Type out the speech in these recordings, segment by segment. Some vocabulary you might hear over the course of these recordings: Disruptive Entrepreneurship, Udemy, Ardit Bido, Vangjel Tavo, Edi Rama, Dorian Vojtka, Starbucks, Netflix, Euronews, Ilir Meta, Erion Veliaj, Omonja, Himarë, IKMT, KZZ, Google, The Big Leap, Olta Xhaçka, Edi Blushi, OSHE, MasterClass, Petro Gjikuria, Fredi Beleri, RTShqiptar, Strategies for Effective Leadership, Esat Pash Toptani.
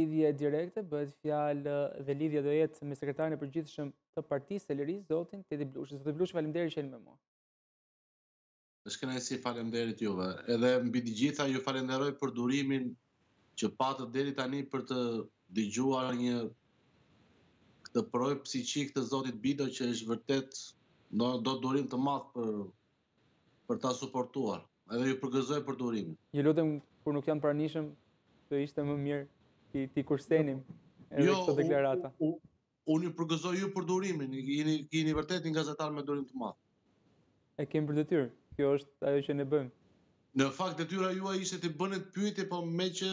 lidhje direkte, bëhet fjalë dhe lidhja do jetë me sekretarin e përgjithshëm të partisë Liris, zotin Edi Blushi. Zoti Blushi, faleminderit që jeni me mua. Shkënaqësi, faleminderit juve. Edhe mbi të gjitha ju falenderoj për durimin që patët deri tani për të dëgjuar një këtë projekt psiqik të zotit Bido që është vërtet do durim të madh për ta suportuar. Edhe ju përgëzoj për durimin. Ju lutem kur nuk janë pranishëm të ishte më mirë ti kursenim edhe këto deklarata. Unë ju përgëzoj ju për durimin. Jeni vërtet një gazetar me durim të madh. E kemi për detyrë. Kjo është ajo që ne bëjmë. Në fakt detyra juaj ishte të bëni pyetje, po me që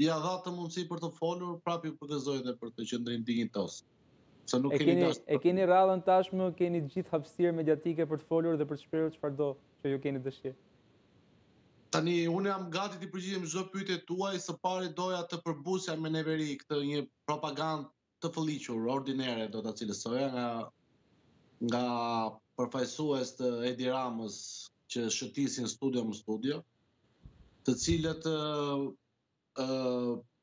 ja dhatë mundësi për të folur, prapë ju përgëzoj edhe për të qëndrim dinjitos. Sa nuk keni radhën tashmë, keni gjithë hapësirë mediatike për të folur dhe për të shprehur çfarëdo që ju keni dëshirë. Tani unë jam gati të përgjigjem çdo pyetje tuaj, së pari doja të përbusja me neveri këtë një propagandë të fëlliqur, ordinere do ta cilësoja nga përfaqësues të Edi Ramës që shëtisin studio më studio, të cilët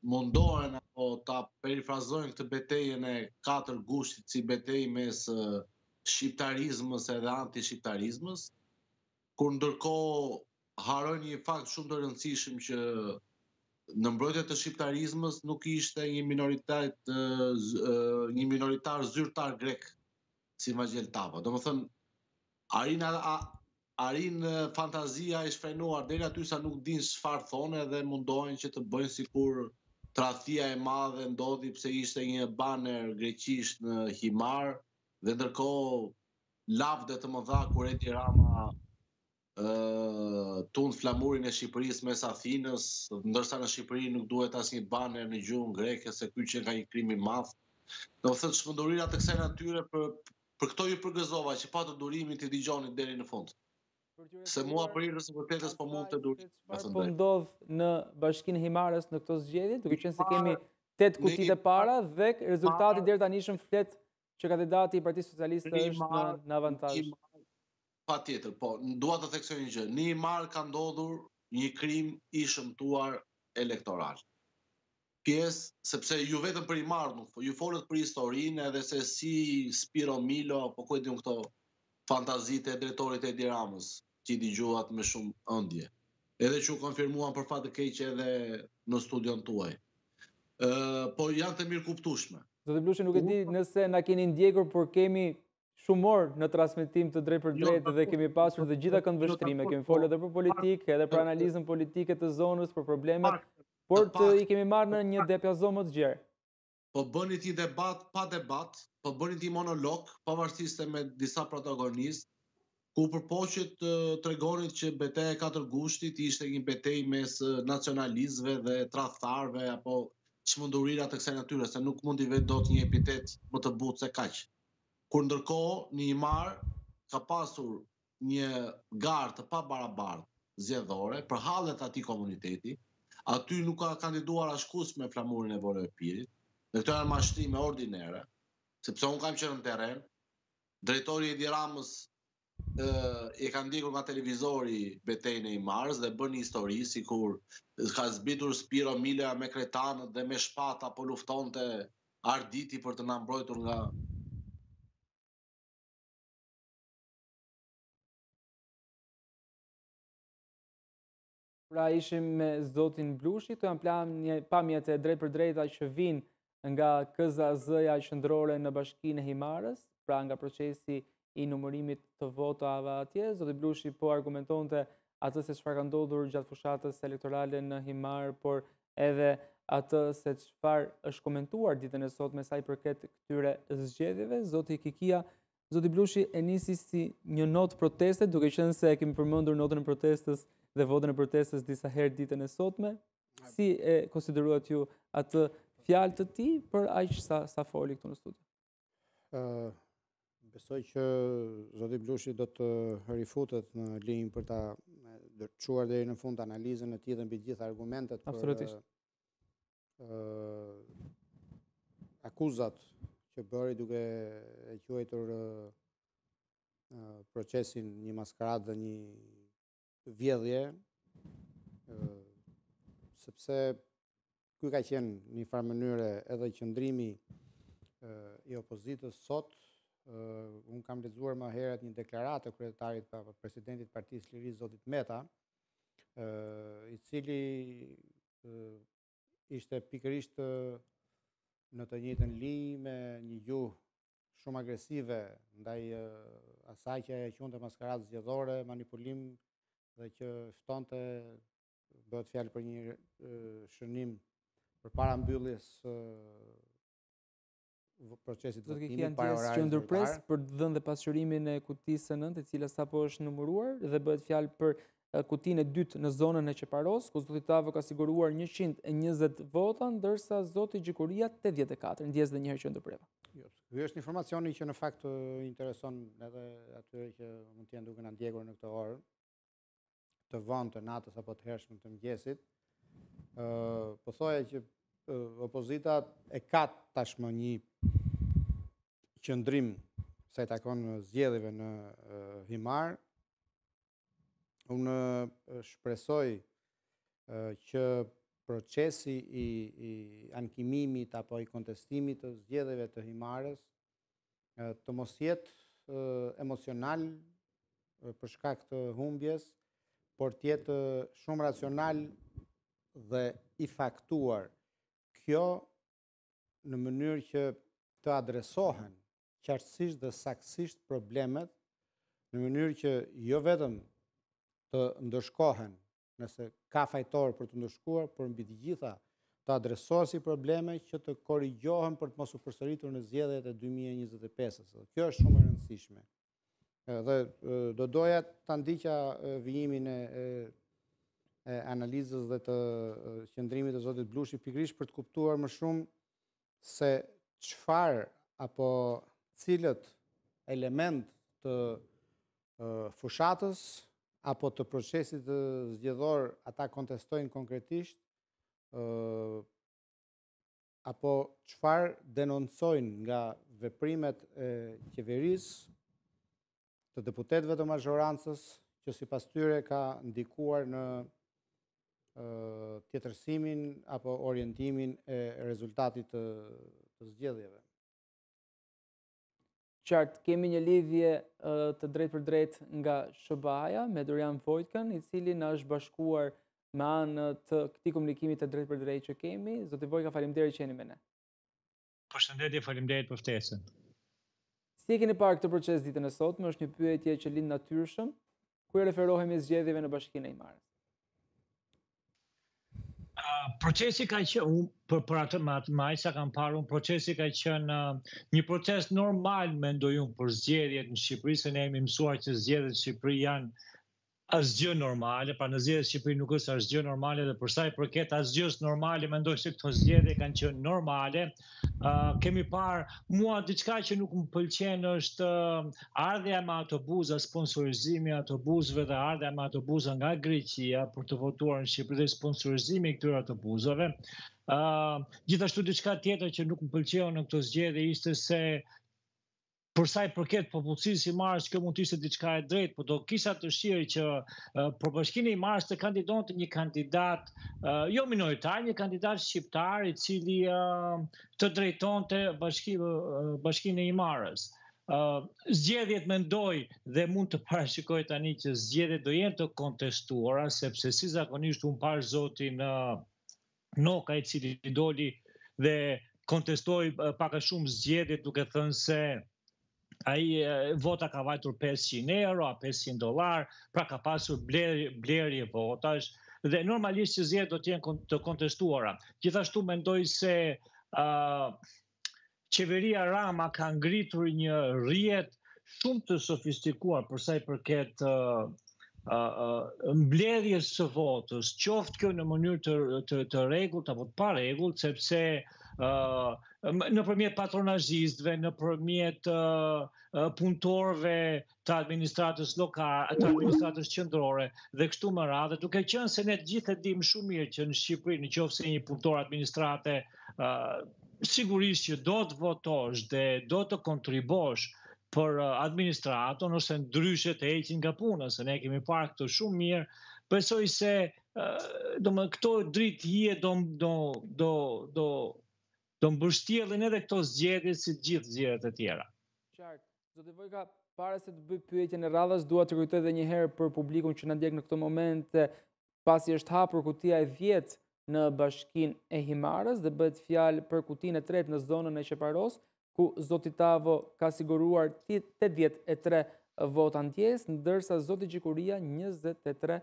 mundohen apo ta perifrazojnë këtë betejën e 4 gushtit si betejë mes shqiptarizmës edhe anti-shqiptarizmës, kur ndërkohë harojnë një fakt shumë të rëndësishëm që në mbrojtje të shqiptarizmës nuk ishte një minoritar zyrtar grek si Vangjel Tavo. Do më thënë, arin fantazia e shfrenuar deri aty sa nuk din çfarë thonë dhe mundohen që të bëjnë sikur tradhtia e madhe ndodhi pse ishte një baner greqisht në Himarë dhe ndërkohë lavde të mëdha kur Edi Rama tund flamurin e Shqipërisë mes Athinës, ndërsa në Shqipëri nuk duhet asnjë baner në gjuhën greke se ky që ka një krim i madh. Do të thotë çmendurira të kësaj natyre për këto ju përgëzova që patë durimin të dëgjoni deri në fund. Se mua për irës vërtetës po mund të duhet. Po ndodh në bashkinë Himarës në këto zgjedhje, duke qenë se kemi 8 kutit e para dhe rezultati deri tani ishën flet që kandidati i Partisë Socialiste është në avantazh. Patjetër, po, dua të theksoj një gjë. Në Himarë ka ndodhur një krim i shëmtuar elektoral. Pjesë, sepse ju vetëm për Himarë nuk, ju folët për historinë edhe se si Spiro Milo apo ku e diun këto fantazit e drejtorit Edi Ramës, që i digjuat me shumë ëndje. Edhe që u konfirmuan për fatë keqe edhe në studion tuaj. Po janë të mirë kuptushme. Zoti Blushi, nuk e di nëse na keni ndjekur, por kemi shumor në transmitim të drejt për drejt dhe kemi pasur dhe gjitha këndvështrime. Kemi folur edhe për politikë, edhe për analizën politike të zonës, për problemet, por të i kemi marrë në një depiazon më të gjerë. Po bëni ti debat, pa debat, po bëni ti monolog, pavarësisht se me disa protagonistë, ku përpoqet të tregonit që betejë e 4 gushtit ishte një betejë mes nacionalistëve dhe tradhtarëve apo çmendurira të kësaj natyre, se nuk mundi vetë dot një epitet më të butë se kaq. Kur ndërkohë, në Himarë ka pasur një garë të pabarabartë zgjedhore për hallet atij komuniteti, aty nuk ka kandiduar askush me flamurin e volëpirit. Dhe këto janë mashtime ordinere, sepse unë kam qenë në teren, drejtori Edi Ramës e ka ndjekur nga televizori betejën e Himarës dhe bën një histori, sikur ka zbitur Spiro Milo me kretanët dhe me shpata po luftonte Arditi për të na mbrojtur nga pra ishim me zotin Blushi, të janë pamjet e drejt për drejta që vinë nga KZZ-ja qendrore në bashkinë e Himarës, pra nga procesi i numërimit të votave atje. Zoti Blushi po argumentonte atë se çfarë ka ndodhur gjatë fushatës elektorale në Himarë, por edhe atë se çfarë është komentuar ditën e sotme sa i përket këtyre zgjedhjeve. Zoti Kikia, Zoti Blushi e nisi si një notë proteste, duke qenë se kemi përmendur notën e protestës dhe votën e protestës disa herë ditën e sotme. Si e konsideruat ju atë fjalë të ti për aq sa foli këtu në studio? Besoj që zoti Blushi do të rifutet në linjë për ta dërçuar deri në fund analizën e tij dhe mbi të gjitha argumentet për akuzat që bëri duke e quajtur procesin një maskaradë dhe një vjedhje, sepse Ky ka qenë një farë mënyre edhe qëndrimi I opozitës sot. Unë kam lexuar më herët një deklaratë të kryetarit pa presidentit Partisë Lirisë Zotit Meta, I cili ishte pikërisht në të njëjtën linjë me një gjuhë shumë agresive ndaj asaj që e quante maskaratë zgjedhore, manipulim dhe që ftonte bëhet fjalë për një shënim përpara mbylljes procesit të votimit para orarit që ndërpres për të dhënë pasqyrimin e kutisë së 9, e cila sapo është numëruar dhe bëhet fjalë për kutinë e dytë në zonën e Çeparos, ku zoti Tavo ka siguruar 120 vota, ndërsa zoti Gjikuria 84. Ndjes edhe një herë që ndërpreva. Jo, ky është informacioni që në fakt intereson edhe atyre që mund të jenë duke na ndjekur në këtë orë të vonë, të natës apo të hershme të mëngjesit. Po thoja që opozita e ka tashmë një qëndrim sa I takon zgjedhjeve në Himarë. Unë shpresoj që procesi I ankimimit apo I kontestimit të zgjedhjeve të Himarës të mos jetë emocional për shkak të humbjes, por të jetë shumë racional dhe I faktuar. Kjo në mënyrë që të adresohen qartësisht dhe saktësisht problemet, në mënyrë që jo vetëm të ndëshkohen, nëse ka fajtor për të ndëshkuar, por mbi të gjitha të adresohen si probleme që të korrigjohen për të mos u përsëritur në zgjedhjet e 2025-s. Kjo është shumë e rëndësishme. Dhe do doja ta ndiqja vijimin e analizës dhe të qëndrimit të zotit Blushi pikërisht për të kuptuar më shumë se çfarë apo cilët element të fushatës apo të procesit zgjedhor ata kontestojnë konkretisht apo çfarë denoncojnë nga veprimet e qeverisë të deputetëve të majorancës që sipas tyre ka ndikuar në tjetërsimin apo orientimin e rezultatit të zgjedhjeve. Qartë, kemi një lidhje të drejt për drejt nga SBA-ja me Dorian Vojtkën, I cili na është bashkuar me anë të këtij komunikimi të drejt për drejt që kemi. Zoti Vojtka, faleminderit që jeni me ne. Përshëndetje, faleminderit për ftesën. Si e keni parë këtë proces ditën e sotme, është një pyetje që lind natyrshëm, ku I referohemi zgjedhjeve në Bashkinë e Himarës. Procesi ka qenë, për atë maj sa kam parë unë, procesi ka qenë një proces normal, mendoj unë, për zgjedhjet në Shqipëri, se ne jemi mësuar që zgjedhjet në Shqipëri janë asgjë normale, pra në zgjedhjet në Shqipëri nuk është asgjë normale, dhe përsa I përket asgjës normale, mendoj se këto zgjedhje kanë qenë normale. Kemi parë, mua diçka që nuk më pëlqen është ardhja me autobuza, sponsorizimi I autobuzëve dhe ardhja me autobuza nga Greqia për të votuar në Shqipëri dhe sponsorizimi I këtyre autobuzave. Gjithashtu diçka tjetër që nuk më pëlqeu në këto zgjedhje ishte se përsa I përket popullsisë së Himarës, kjo mund të ishte diçka e drejtë, por do kisha dëshirë që për Bashkinë e Himarës të kandidonte një kandidat jo minoritar, një kandidat shqiptar I cili të drejtonte Bashkinë e Himarës. Zgjedhjet mendoj dhe mund të parashikoj tani që zgjedhjet do jenë të kontestuara, sepse si zakonisht unë parë zotin Noka I cili doli dhe kontestoi pak a shumë zgjedhjet duke thënë se ai vota ka vajtur €500, $500, pra ka pasur blerje votash, dhe normalisht që zgjedhjet do të jenë të kontestuara. Gjithashtu mendoj se qeveria Rama ka ngritur një rrjet shumë të sofistikuar për sa I përket mbledhjes së votës, qoftë kjo në mënyrë të rregullt apo të parregullt, sepse nëpërmjet patronazhistëve, nëpërmjet punëtorëve të administratës lokale, të administratës qendrore dhe kështu me radhë, duke qenë se ne të gjithë e dimë shumë mirë që në Shqipëri nëse një punëtor administrate sigurisht që do të votosh dhe do të kontribosh për administraton ose ndryshe të heqin nga puna, se ne kemi parë këto shumë mirë. Besoj se këto drithje do mbështjellin edhe këto zgjedhje si gjithë zgjedhjet e tjera. Qartë. Zoti Vojtka, para se të bëj pyetjen e radhës, dua të kujtoj edhe një herë për publikun që na ndjek në këtë moment, pasi është hapur kutia e 10 në bashkinë e Himarës dhe bëhet fjalë për kutinë e 3 në zonën e Sheparos, ku Zoti Tavo ka siguruar 83 vota ndjes, ndërsa Zoti Gjikuria 23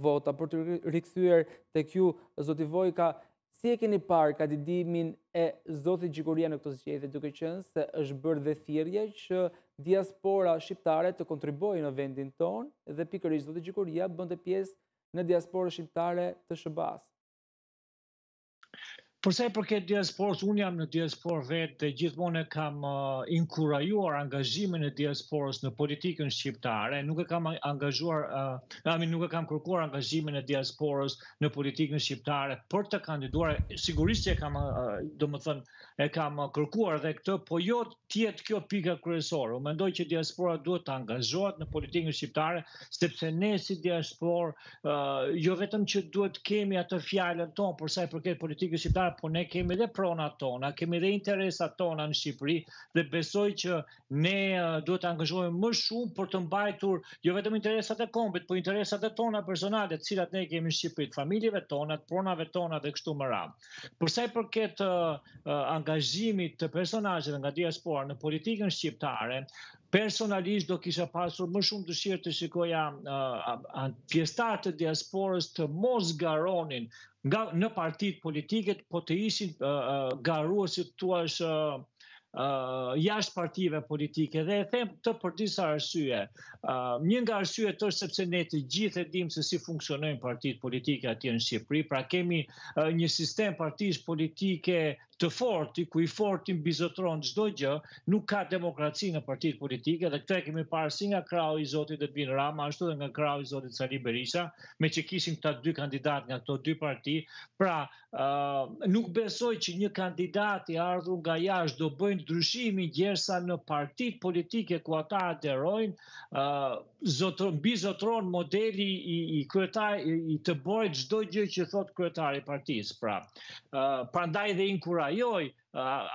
vota. Për të rikthyer tek ju, Zoti Vojtka, si e keni parë kandidimin e Zotit Gjikuria në këtë zgjedhje, duke qenë se është bërë dhe thirrje që diaspora shqiptare të kontribuojë në vendin tonë dhe pikërisht Zoti Gjikuria bënte pjesë në diasporën shqiptare të SBA-s? Përsa i përket diasporës, unë jam në diasporë vetë dhe gjithmonë kam inkurajuar angazhimin e diasporës në politikën shqiptare. Nuk e kam kërkuar angazhimin e diasporës në politikën shqiptare për të kandiduar. Sigurisht që e kam kërkuar dhe këtë, po jo tjetë kjo pika kryesore. Unë mendoj që diaspora duhet të angazhohet në politikën shqiptare, sepse ne si diasporë, jo vetëm që duhet kemi atë fjalën tonë përsa i përket politikën shqiptare, po ne kemi dhe pronat tona, kemi dhe interesat tona në Shqipëri dhe besoj që ne duhet të angazhohemi më shumë për të mbajtur jo vetëm interesat e kombit, por interesat e tona personale, të cilat ne kemi në Shqipëri, të familjeve tona, të pronave tona dhe kështu më radhë. Për sa i përket angazhimit të personazheve nga diaspora në politikën shqiptare, personalisht do kisha pasur më shumë dëshirë të shikoja pjesëtarët të diasporës të mos garonin në partitë politike, po të ishin garuesit tuash jashtë partive politike. Dhe e them të për disa arsye. Një nga arsyet është sepse ne të gjithë e dimë se si funksionojnë partitë politike atje në Shqipëri, pra kemi një sistem partish politike të forti, ku i forti mbizotron çdo gjë, nuk ka demokraci në partitë politike, dhe këtë kemi parë si nga krau i Zotit Edi Rama, ashtu dhe nga krau i Zotit Spiro Milo, me që kishin këta dy kandidat nga këto dy parti. Pra, nuk besoj që një kandidat i ardhur nga jashtë do bëjnë ndryshimi gjersa në partitë politike ku ata aderojnë, mbizotron modeli i të bëjë çdo gjë që thot kryetari i partisë. Prandaj dhe inkurajoj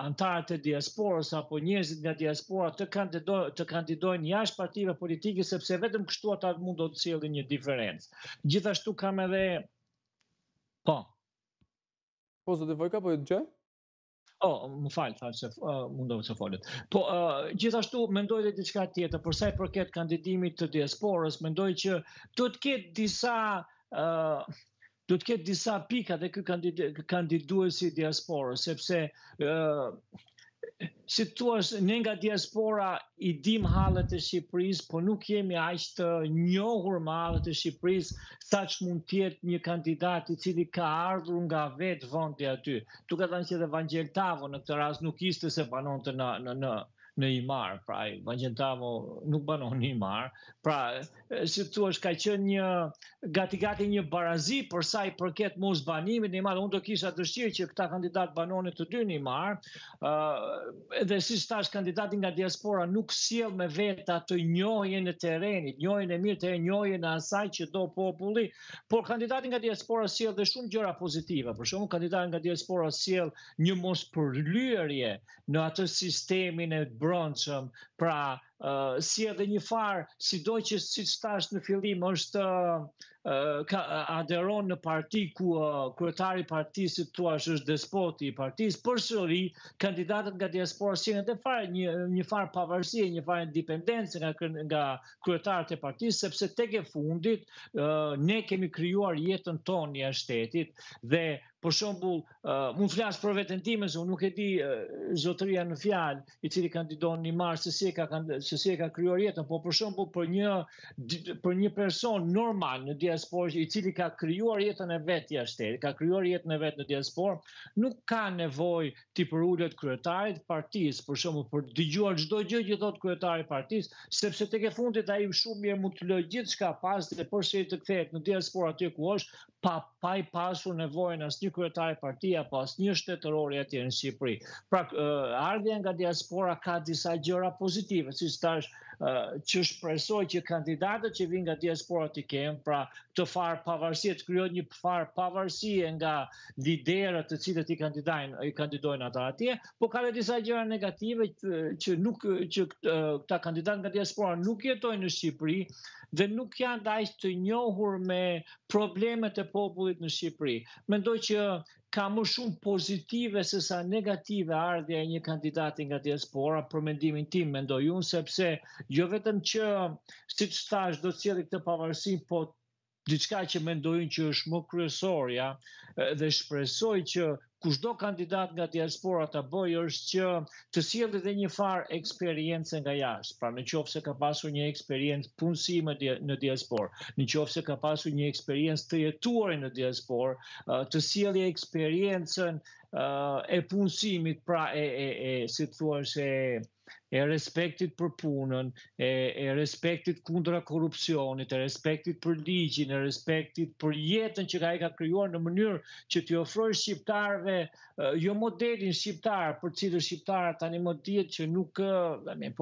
antarët e diasporës apo njerëzit nga diaspora të kandidojnë jashtë partive politike, sepse vetëm kështu ata mund do të cilin një diferencë. Gjithashtu kam edhe... Po? Po, Zoti Vojtka, po ju dëgjoj? Oh, më falë, thamë se mundohë të folet. Po, gjithashtu, mendoj dhe diçka tjetër, përsa i përket kandidimit të diasporës, mendoj që do të ketë disa... Do të ketë disa pika dhe kandiduesi diasporës, sepse si thua, ne nga diaspora i dim hallet e Shqipërisë, po nuk jemi aq të njohur me hallet e Shqipërisë, saç mund të jetë një kandidat i cili ka ardhur nga vetë vendi aty. Tu ka thënë që edhe Vangjel Tavo në këtë rast nuk ishte se banonte në Himarë, pra Vangjel Tavo nuk banon në Himarë, pra si thua ka qenë një gati një barazi për sa i përket mos banimit në Himarë. Unë do kisha dëshirë që këta kandidat banonin të dy në Himarë, dhe si thash kandidatin nga diaspora nuk sjell me vetë atë njohjen e terrenit, njohjen e mirë të njohjen e asaj që do populli, por kandidatin nga diaspora sjell dhe shumë gjëra pozitive. Për shembull, kandidatin nga diaspora sjell një mospërlyerje në atë sistemin e bronçëm, pra si edhe një farë, sido që si që tash në fillim është aderon në parti ku kryetari partisit tuash është despoti i partisë, përsëri kandidatët nga diaspora si në të farë një farë pavarësie, një farë indipendencë nga kryetarët e partisë, sepse tek e fundit ne kemi krijuar jetën tonë një shtetit. Dhe për shembull, unë flas për veten time, unë nuk e di zotëria në fjalë i cili kandidon në Himarë se si e ka krijuar jetën, po për shembull për një person normal në diasporë i cili ka krijuar jetën e vet jashtë shtetit, ka krijuar jetën e vet në diasporë, nuk ka nevojë të përulet kryetarit partisë, për shembull, për dëgjuar çdo gjë që thot kryetari i partisë, sepse tek e fundit ai shumë mirë mund të lëjë gjithçka pas dhe përsëri të kthehet në diasporë aty ku është, pa i pasur nevojën asnjë kryetare partia, pas një shtetërori atje në Shqipëri. Pra, ardhja nga diaspora ka disa gjëra pozitive, si stash që shpresoj që kandidatët që vinë nga diaspora të kemë, pra të farë pavarësie, të kryojnë një farë pavarësie nga liderët të cilët i kandidojnë ata atje, po ka dhe disa gjëra negative që këta kandidatë nga diaspora nuk jetojnë në Shqipëri dhe nuk janë dajtë të njohur me problemet e popullit në Shqipëri. Mendoj që ka më shumë pozitive se sa negative ardhja e një kandidati nga diaspora, për mendimin tim, mendoj unë, sepse jo vetëm që, si të thash, do të sjellë këtë pavarësi, po diçka që mendojnë që është më kryesorja dhe shpresoj që kushdo kandidat nga diaspora të bëjë është që të sjellë dhe një farë eksperiencë nga jashtë. Pra, nëse ka pasur një eksperiencë punësime në diasporë, nëse ka pasur një eksperiencë të jetuar në diasporë, të sjellë eksperiencën e punësimit, pra si të thuajse e respektit për punën, e respektit kundra korupcionit, e respektit për ligjin, e respektit për jetën që ai ka krijuar në mënyrë që t'i ofrojë shqiptarëve, jo modelin shqiptar, për cilën shqiptarët tani më dihet që nuk po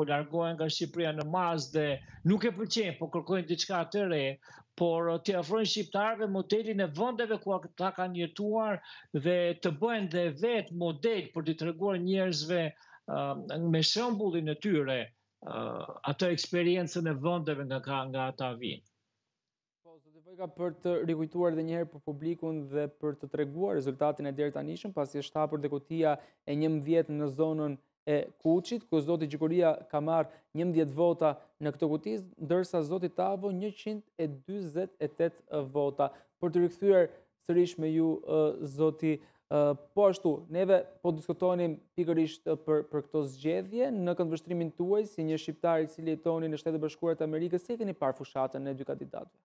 largohen nga Shqipëria në masë dhe nuk e pëlqejnë, po kërkojnë diçka të re, por t'i ofrojnë shqiptarëve modelin e vendeve ku ata kanë jetuar dhe të bëjnë dhe vetë model për t'i treguar njerëzve me shembullin e tyre ato eksperiencën e vendeve nga ata vinë. Po, zoti Vojtka, për të rikujtuar edhe një herë për publikun dhe për të treguar rezultatin e deri tanishëm, pasi është hapur dekotia e 11 në zonën e Kuqit, ku zoti Gjikuria ka marrë 11 vota në këtë kuti, ndërsa zoti Tavo 148 vota. Për të rikthyer sërish me ju, zoti, po ashtu, neve po diskutonim pikërisht për këto zgjedhje në këndvështrimin tuaj si një shqiptar i cili jetoni në Shtetet e Bashkuara të Amerikës, si keni parë fushatën e dy kandidatëve?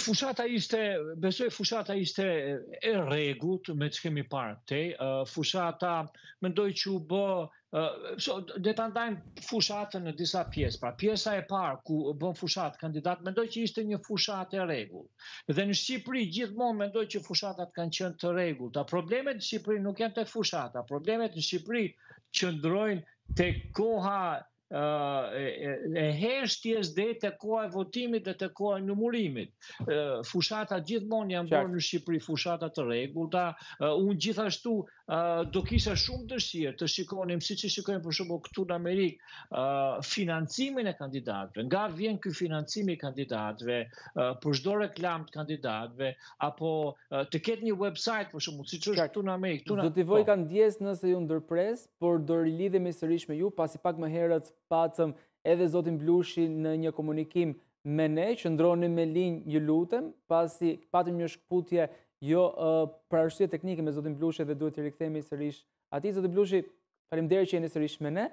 Fushata ishte, besoj fushata ishte e rregullt me që kemi parë te. Fushata, mendoj që u bë, dhe të ndajmë fushatën në disa pjesë, pra pjesa e parë ku bën fushatë kandidat, mendoj që ishte një fushatë e rregulltë. Dhe në Shqipëri gjithmonë mendoj që fushatat kanë qenë të rregullta. Problemet në Shqipëri nuk janë tek fushata, problemet në Shqipëri qëndrojnë tek koha e heshtjes dhe të koha e votimit dhe të koha e numërimit. Fushata gjithmonë janë bërë në Shqipëri fushata të rregullta. Unë gjithashtu do kisha shumë dëshirë të shikonim, siç e shikojmë për shembull këtu në Amerikë, financimin e kandidatëve, nga vjen ky financimi i kandidatëve, për çdo reklamë të kandidatëve, apo të ketë një website për shembull, siç është këtu në Amerikë. Do t'i voj kanë ndjes nëse ju ndërpres, por do rilidhemi sërish me ju, pasi pak më herët patëm edhe zotin Blushi në një komunikim me ne, që ndroni me linjë ju lutem, pasi patëm një shkputje jo për arsye teknike me zotin Blushi dhe duhet të rikthehemi sërish atij. Zotin Blushi, faleminderit që jeni sërish me ne.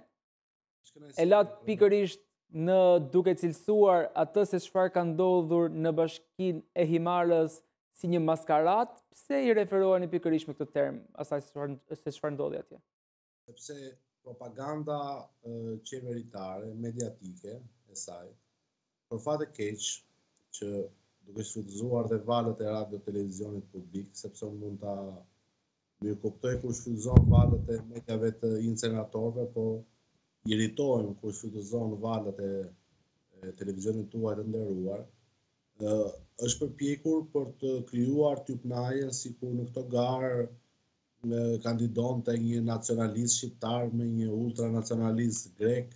E latë pikërisht në duke cilësuar atë se çfarë ka ndodhur në bashkinë e Himarës si një maskarat, pse i referoheni pikërisht me këtë term, asaj se çfarë ndodhi atje? Sepse propaganda qeveritare, mediatike, e saj, për fat e keq, që duke shfrytëzuar dhe valët e radio televizionit publik, sepse unë mund ta mirëkuptoj kur shfrytëzon valët e medjave të insenatorëve, po irritohem kur shfrytëzon valët e televizionit tuaj të nderuar, është përpjekur për të krijuar typnaje sikur në këto garë kandidonte një nacionalist shqiptar me një ultranacionalist grek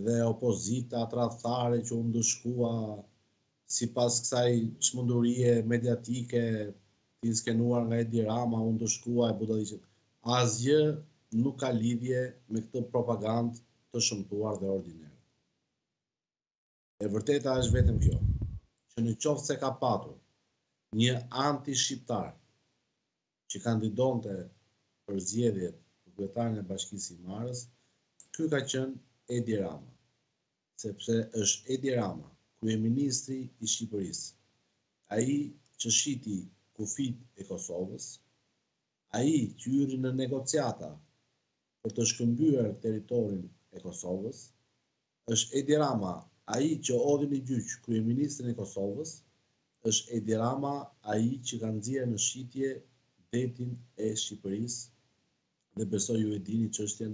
dhe opozita tradhare që u ndëshkua sipas kësaj çmendurie mediatike të inskenuar nga Edi Rama, u ndëshkua e budalliqit. Asgjë nuk ka lidhje me këtë propagandë të shëmtuar dhe ordinare. E vërteta është vetëm kjo, që në qoftë se ka patur një anti-shqiptar që kandidonte për zgjedhjet për kryetarin e Bashkisë së Himarës, ky ka qenë Edi Rama, sepse është Edi Rama, kryeministri i Shqipërisë, ai që shiti kufit e Kosovës, ai që hyri në negociata për të shkëmbyer territorin e Kosovës, është Edi Rama, ai që hodhi në gjyq kryeministrin e Kosovës, është Edi Rama, ai që ka nxjerrë në shitje detin e Shqipërisë dhe besoj ju e dini çështjen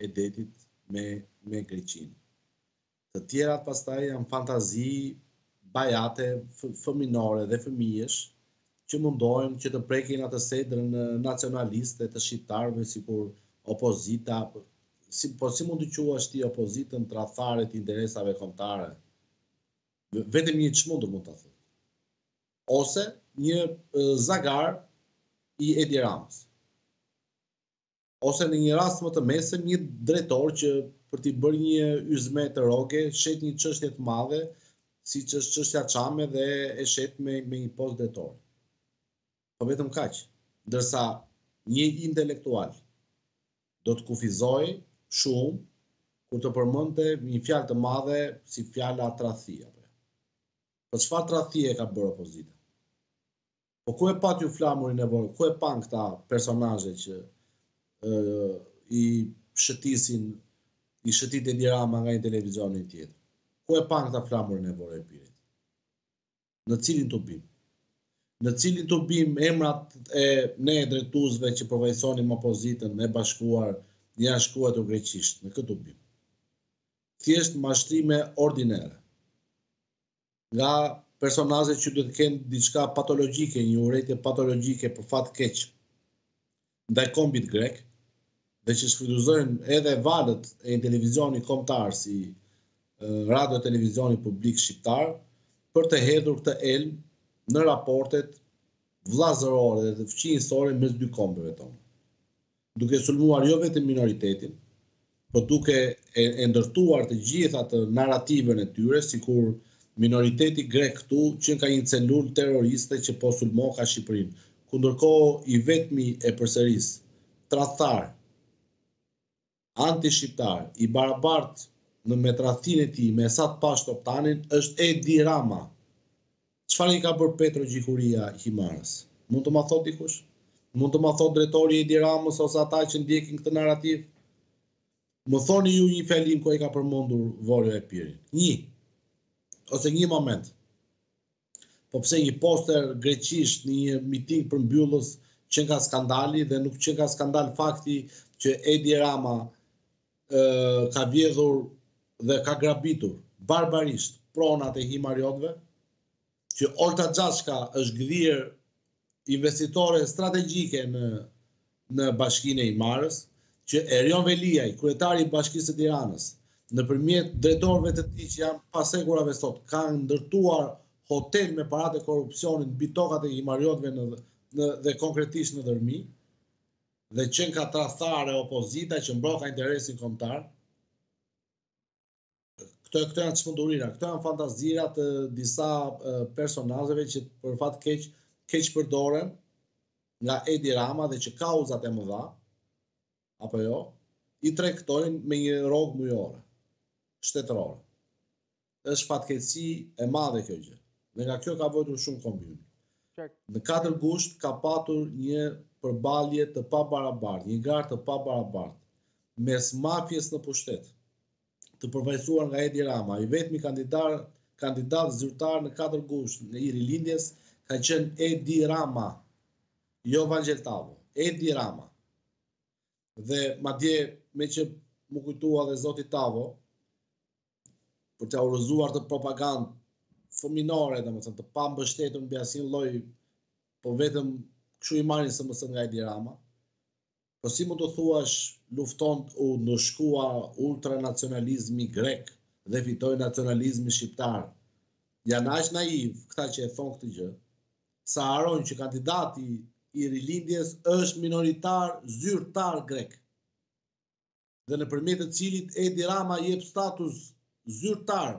e detit me Greqinë. Të tjerat pastaj janë fantazi bajate, fëminore dhe fëmijësh që mundohen që të prekin atë sedrën nacionaliste të shqiptarëve sikur opozita, si mund të quash ti opozitën tradhare të interesave kombëtare. Vetëm një çmendur mund ta thoj. Ose një zagar i Edi Ramës. Ose në një rast më të mesëm një drejtor që për t'i bërë një yzme të roke shet një çështje të madhe, siç është çështja Çame dhe e shet me një post drejtor. Po vetëm kaq, ndërsa një intelektual do të kufizojë shumë kur të përmendte një fjalë të madhe si fjala tradhia. Po çfarë tradhie ka bërë opozita? Po ku e pa ju flamurin e vonë? Ku e pan këta personazhe që i shëtit Edi Rama nga një televizionin tjetër? Ku e pan këta flamurin e vonë e pirit? Në cilin tubim? Në cilin tubim emrat e ne drejtuesve që përfaqësonin opozitën e bashkuar janë shkuar të greqisht në këtë tubim? Thjesht mashtrime ordinere nga personazhe që duhet të kenë diçka patologjike, një urrëtie patologjike për fat keq ndaj kombit grek, dhe që shfrytëzojnë edhe valët e televizionit kombëtar si radio televizioni publik shqiptar për të hedhur këtë elm në raportet vllazërore dhe të fqinjësore mes dy kombeve tona, duke sulmuar jo vetëm minoritetin, por duke e ndërtuar të gjitha atë narrativën e tyre, sikur minoriteti grek këtu që ka një celul terroriste që po sulmo ka Shqipërinë, ku ndërkohë i vetmi e përsëris tradhtar, anti-shqiptar, i barabart në me tradhtinë e tij me Esat Pash Toptanin është Edi Rama. Çfarë i ka bërë Petro Gjikuria Himarës? Mund të ma thot dikush? Mund të ma thot drejtori Edi Ramës ose ata që ndjekin këtë narrativ? Më thoni ju një fjalim ku ai ka përmendur Volën e Pirin. Ose një moment. Po pse një poster greqisht në një miting përmbyllës që nga skandali dhe nuk që nga skandal fakti që Edi Rama ka vjedhur dhe ka grabitur barbarisht pronat e himariotëve, që Olta Xhaçka është gdhirë investitore strategjike në bashkinë e Himarës, që Erion Veliaj, kryetari i Bashkisë së Tiranës, nëpërmjet drejtorëve të tij që janë pasigurave sot, kanë ndërtuar hotel me paratë e korrupsionit mbi tokat e himariotëve dhe konkretisht në Dërmi, dhe qenë ka tradhtarë opozita që mbroka interesin kombëtar. Këto janë çmendurira, këto janë fantazira të disa personazheve që për fat keq përdoren nga Edi Rama dhe që kauzat e mëdha apo jo i tregtojnë me një rrog mujore shtetërore. Është fatkeqësi e madhe kjo gjë. Dhe nga kjo ka vëtur shumë kombin. Në 4 gusht ka patur një përballje të pabarabartë, një ngarë të pabarabartë mes mafjes në pushtet, të përfaqësuar nga Edi Rama, i vetmi kandidat zyrtar në 4 gusht në i rilindjes ka qenë Edi Rama, jo Vangjel Tavo, Edi Rama. Dhe madje me që më kujtua dhe zoti Tavo, për të urrëzuar të propagandë fëminore, domethënë të pambështetur mbi asnjë lloj, po vetëm kështu i marrin SMS nga Edi Rama. Po si mund të thuash lufton u ndëshkua ultranacionalizmi grek dhe fitoi nacionalizmi shqiptar? Janë aq naiv këta që e thon këtë gjë, sa harojnë që kandidati i rilindjes është minoritar zyrtar grek, dhe nëpërmjet të cilit Edi Rama jep status zyrtar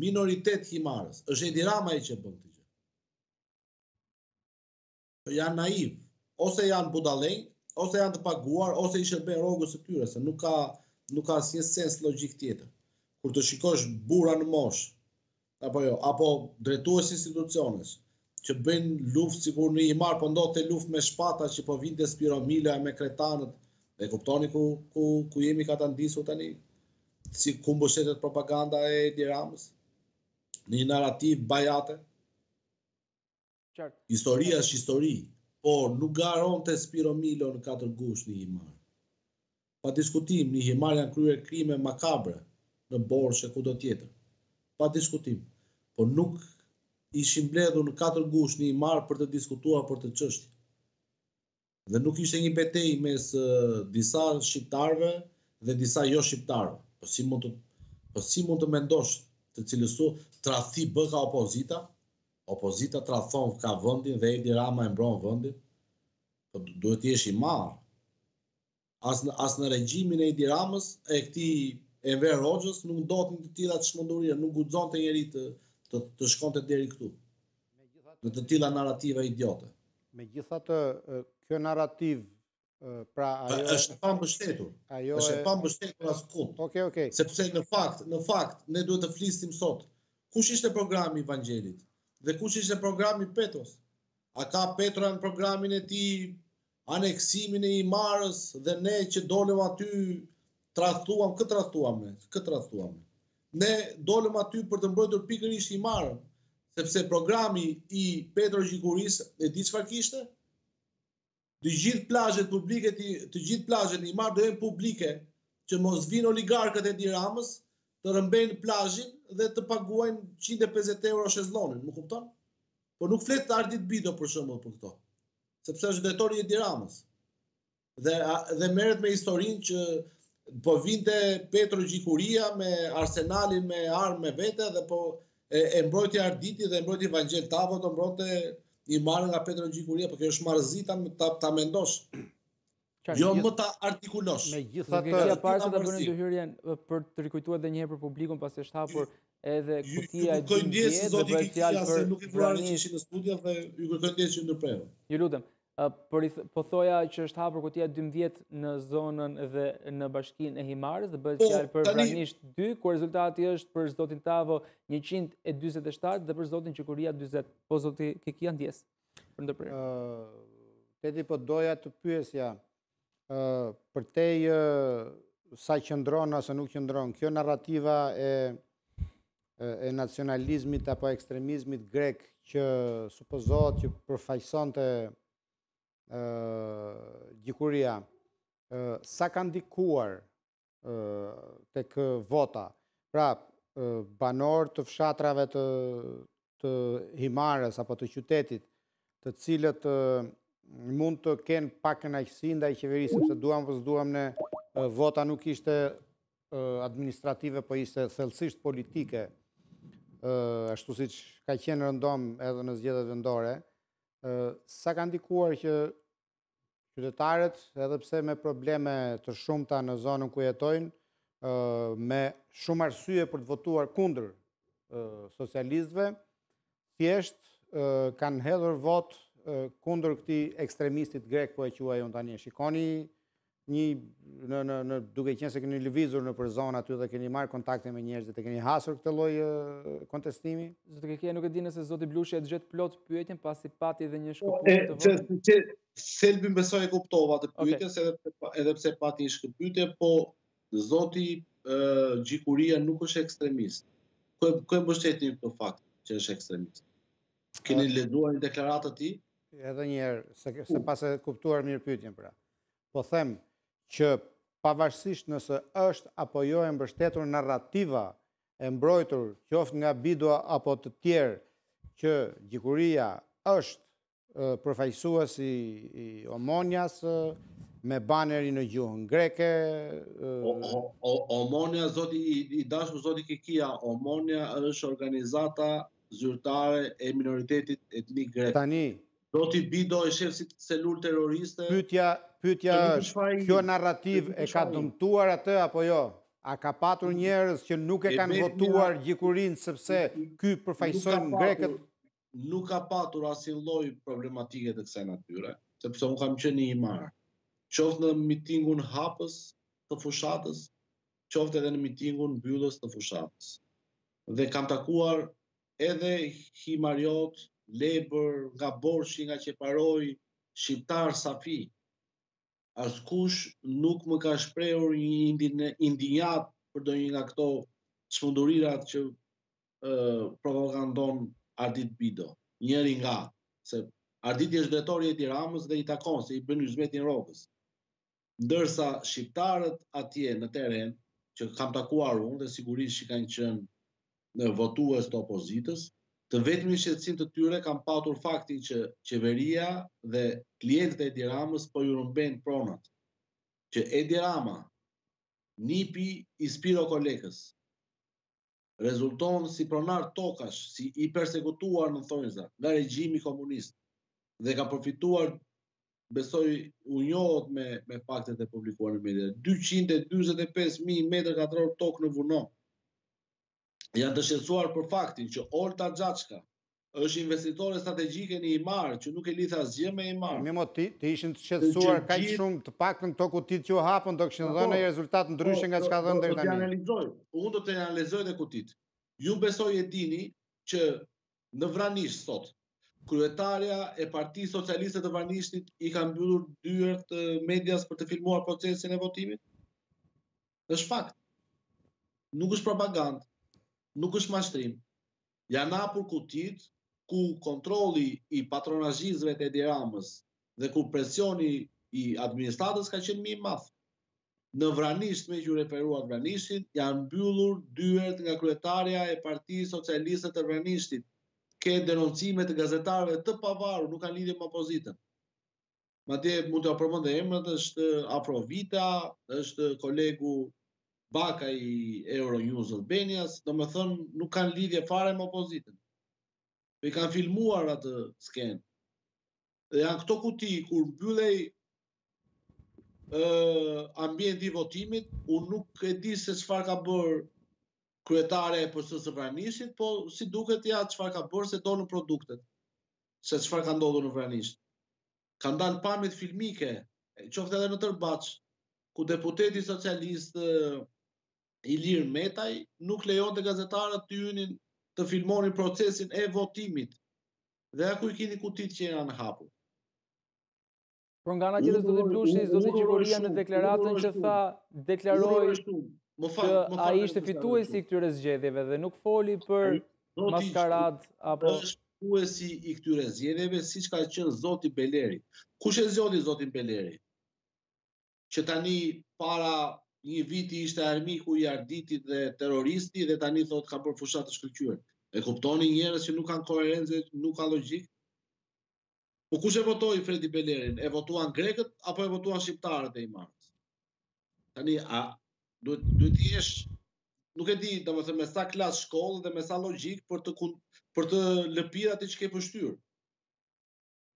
minoritet Himarës. Është Edi Rama ai që bën këtë gjë. Janë naiv, ose janë budallënj, ose janë të paguar, ose i shërben rrogut së tyre, se nuk ka asnjë sens logjik tjetër. Kur të shikosh burra në mosh, apo drejtues institucionesh që bëjnë luftë sikur në Himarë po ndodhte luftë me shpata që po vinte Spiro Milo me kretanët, e kuptoni ku jemi ka ta ndisur tani? Si ku mbështetet propaganda e Edi Ramës në një narrativ bajate Historia është histori, por nuk garonte Spiro Milo në katër gusht një Himarë. Pa diskutim, një Himarë janë kryer krime makabre në Borsh e kudo tjetër. Pa diskutim, por nuk ishin mbledhur në katër gusht një Himarë për të diskutuar për të çështje. Dhe nuk ishte një betejë mes disa shqiptarëve dhe disa jo shqiptarëve. Po si mund të mendosh të cilësu tradhti bë ka opozita? Opozita tradhton ka vendin dhe Edi Rama e mbron vendin. Po duhet të jesh i marr. As në regjimin e Edi Ramës e këtij Enver Hoxhës nuk ndodhin të tilla çmenduria, nuk guxonte njëri të shkonte deri këtu. Në të tilla narrativa idiote. Megjithatë, kjo narrativ pra ajo është pa mbështetur. Është pa mbështetur askund. Okej. Sepse në fakt ne duhet të flisim sot. Kush ishte programi i Vangjelit? Dhe kush ishte programi i Petros? A ka Petro në programin e tij aneksimin e Himarës dhe ne që dolëm aty këtë tradhtuam. Ne dolëm aty për të mbrojtur pikërisht Himarën, sepse programi i Petro Gjikurisë e di çfarë kishte? Të gjithë plazhet i marrë dojnë publike, që mos vinë oligarkët e Edi Ramës të rëmbejnë plazhin dhe të paguajnë 150 euro shezlonin, më kupton? Por nuk flet Ardit Bido për shembull për këto, sepse është detori i Edi Ramës. Dhe merret me historinë që po vinte Petro Gjikuria me arsenalin me armë me vete dhe po e mbrojti Arditi dhe mbrojti Vangjel Tavo do mbronte Himarë nga Petro Gjikuria, por kjo është marrëzi ta mendosh. Jo më ta artikulosh. Megjithatë, ja para se ta bënin ndërhyrjen për të rikujtuar edhe një herë për publikun pasi është hapur edhe kutia e dytë do të bëhet fjalë për nuk i vrar që ishin në studio dhe ju kërkoj ndjes që ndërprerë. Ju lutem, po thoja që është hapur kutia 12 në zonën dhe në bashkinë e Himarës dhe bëhet fjalë për pranisht 2, ku rezultati është për zotin Tavo 147 dhe për zotin Gjikuria 40. Po zoti Kekia ndjes për ndërprerje. Tedi po doja të pyesja për te sa qëndron ose nuk qëndron kjo narrativa e nacionalizmit apo ekstremizmit grek që supozohet që përfaqësonte Gjikuria, sa kanë ndikuar tek vota, pra banor të fshatrave të Himarës apo të qytetit, të cilët mund të kenë pak kënaqësi ndaj qeverisë, sepse duam apo s'duam ne vota nuk ishte administrative, po ishte thellësisht politike, ashtu siç ka qenë rëndom edhe në zgjedhjet vendore. Sa ka ndikuar që qytetarët, edhe pse me probleme të shumta në zonën ku jetojnë, me shumë arsye për të votuar kundër socialistëve, thjesht kanë hedhur votë kundër këtij ekstremistit grek, po e quajun tani. Shikoni duke qenë se keni lëvizur nëpër zonë aty dhe keni marrë kontakte me njerëzit, e keni hasur këtë lloj kontestimi? Zoti Kekia, nuk e di nëse zoti Blushi e dëgjet plot pyetjen, pasi pati edhe një shkëputje të vogël. Selbi besoj e kuptova të pyetjes, edhe pse pati një shkëputje, po zoti Gjikuria nuk është ekstremist. Ku e mbështetni këtë fakt që është ekstremist? Keni lexuar deklaratën e tij? Edhe njerë, se pas e kuptuar mirë pyetjen pra. Po them që pavarësisht nëse është apo jo e mbështetur narrativa e mbrojtur, qoftë nga Bido apo të tjerë, që Gjikuria është përfaqësuesi i Omonjas me baneri në gjuhën greke. Omonja, zoti i dashur zoti Kekia, Omonja është organizata zyrtare e minoritetit etnik grek. Tani zoti Bido e shef si selul terroriste. Pyetja është, kjo narrativ e ka dëmtuar atë apo jo? A ka patur njerëz që nuk e kanë votuar Gjikurin sepse ky përfaqëson grekët? Nuk ka patur asnjë lloj problematike të kësaj natyre, sepse unë kam qenë në Himarë. Qoftë në mitingun hapës të fushatës, qoftë edhe në mitingun mbylljes të fushatës. Dhe kam takuar edhe himariot, lebër, nga Borshi, nga Qeparoi, shqiptar, safi. Askush nuk më ka shprehur një indinjat për ndonjë nga këto çmendurirat që provokandon Ardit Bido. Njëri nga, se Arditi është dhjetori i Edi Ramës dhe i takon se i bën zmetin rrobës. Ndërsa shqiptarët atje në teren që kam takuar unë dhe sigurisht që kanë qenë votues të opozitës, të vetmin shqetësim të tyre kanë patur faktin që qeveria dhe klientët e Edi Ramës po ju rumbejnë pronat. Që Edi Rama, nipi i Spiro Kolekës, rezulton si pronar tokash, si i persekutuar në thonjza nga regjimi komunist. Dhe ka përfituar, besoj, u njohët me faktet e publikuar në media. 245.000 m2 tokë në Vuno. Janë të shqetësuar për faktin që Olta Xhaçka është investitore strategjike në Himarë, që nuk e lidh asgjë me Himarë. Mimo, ti ishin të shqetësuar kaq shumë, të paktën toku ti që u hapën, do kishin dhënë një rezultat ndryshe nga çka dhënë deri tani. Unë do të analizoj dhe kutit. Ju besoj e dini që në Vranish sot kryetarja e Partisë Socialiste të Varnishtit i ka mbyllur dyert medias për të filmuar procesin e votimit? Është fakt. Nuk është propagandë, nuk është mashtrim. Janë hapur kutit ku kontrolli i patronazhistëve të Edi Ramës dhe ku presioni i administratës ka qenë më i madh. Në Vranisht, me që referuat Vranishtit, janë mbyllur dyert nga kryetarja e Partisë Socialiste të Varnishtit. Ke denoncimet të gazetarëve të pavarur, nuk kanë lidhje me opozitën. Madje mund t'u përmend dhe emrat, është Afrovita, është kolegu Baka i Euronews Albanias, domethënë nuk kanë lidhje fare me opozitën. I kanë filmuar atë skenë. Dhe janë këto kuti kur mbyllej ambienti i votimit, unë nuk e di se çfarë ka bërë kryetare e PS-së së Vranishtit, po si duket ja çfarë ka bërë se donën produktet, se çfarë ka ndodhur në Vranisht. Kanë dalë pamjet filmike, qoftë edhe në Tërbaç, ku deputeti socialist Ilir Meta nuk lejonte gazetarët të hynin të filmonin procesin e votimit. Dhe ja ku i keni kutit që janë hapur. Por nga ana tjetër zoti Blushi, zoti Gjikuria në deklaratën që tha, deklaroi që a ishte fituesi i këtyre zgjedhjeve dhe nuk foli për maskaradë apo... është fituesi i këtyre zgjedhjeve siç ka qenë zoti Beleri. Kush e zgjodhi zotin Beleri? Që tani para një viti ishte armiku i Arditit dhe terroristi dhe tani thotë ka bërë fushat të shkëlqyer. E kuptoni njerëz që nuk kanë koherencë, nuk kanë logjik? Po kush e votoi Fredi Belerin? E votuan grekët apo e votuan shqiptarët e Himarës? Tani duhet të jesh, nuk e di, domethënë me sa klas shkollë dhe me sa logjik për të lëpirë atë që ke përshtyr.